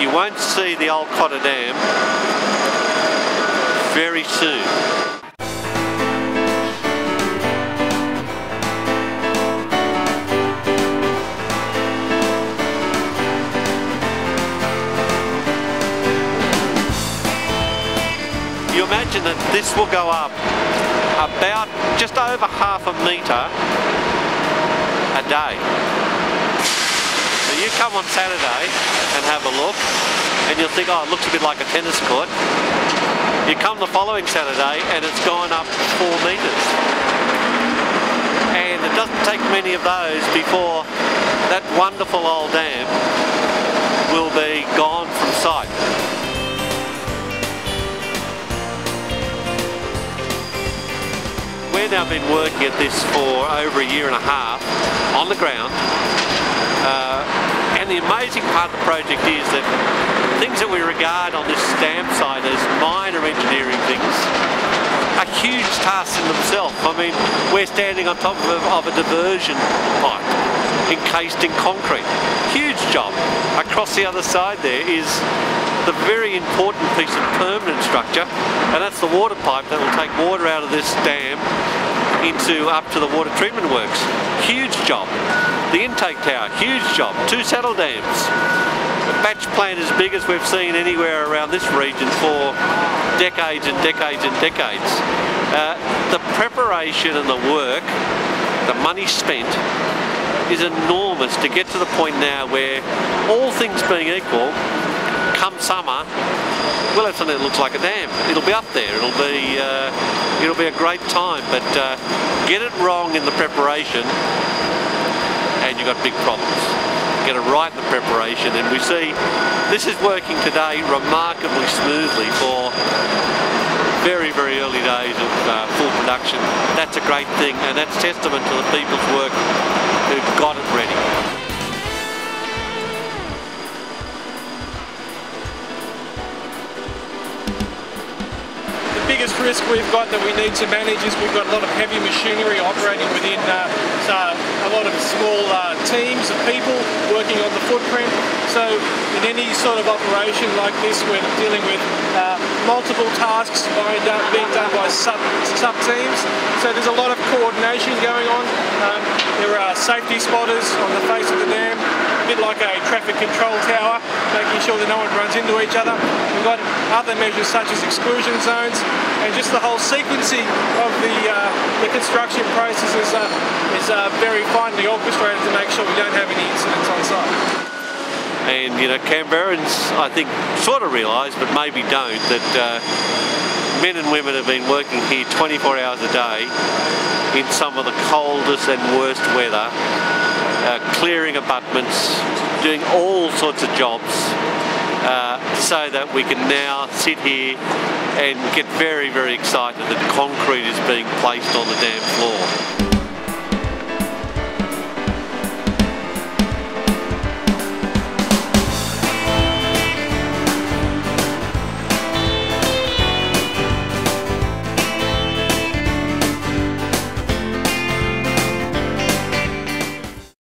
You won't see the old Cotter Dam very soon. You imagine that this will go up about just over 1/2 metre a day. So you come on Saturday and have a look and you'll think, oh, it looks a bit like a tennis court. You come the following Saturday and it's gone up 4 metres. And it doesn't take many of those before that wonderful old dam will be gone from sight. We've now been working at this for over 1.5 years on the ground, and the amazing part of the project is that things that we regard on this dam site as minor engineering things are huge tasks in themselves. I mean, we're standing on top of a diversion pipe encased in concrete. Huge job. Across the other side there is the very important piece of permanent structure, and that's the water pipe that will take water out of this dam into up to the water treatment works. Huge job. The intake tower, huge job. 2 saddle dams. The batch plant as big as we've seen anywhere around this region for decades and decades and decades. The preparation and the work, the money spent, is enormous to get to the point now where, all things being equal, come summer, well, that's something that looks like a dam. It'll be up there. It'll be a great time. But get it wrong in the preparation, and you've got big problems. Get it right in the preparation, and we see this is working today remarkably smoothly for very, very early days of full production. That's a great thing, and that's testament to the people's work who've got it ready. The biggest risk we've got that we need to manage is we've got a lot of heavy machinery operating within a lot of small teams of people working on the footprint. So in any sort of operation like this, we're dealing with multiple tasks being done by sub-teams. So there's a lot of coordination going on. There are safety spotters on the face of the dam, a bit like a traffic control tower, making sure that no one runs into each other. We've got other measures such as exclusion zones, and just the whole sequencing of the construction process is very finely orchestrated to make sure we don't have any incidents on site. And you know, Canberrans, I think, sort of realise, but maybe don't, that men and women have been working here 24 hours a day in some of the coldest and worst weather, clearing abutments, doing all sorts of jobs, so that we can now sit here and get very, very excited that concrete is being placed on the dam floor.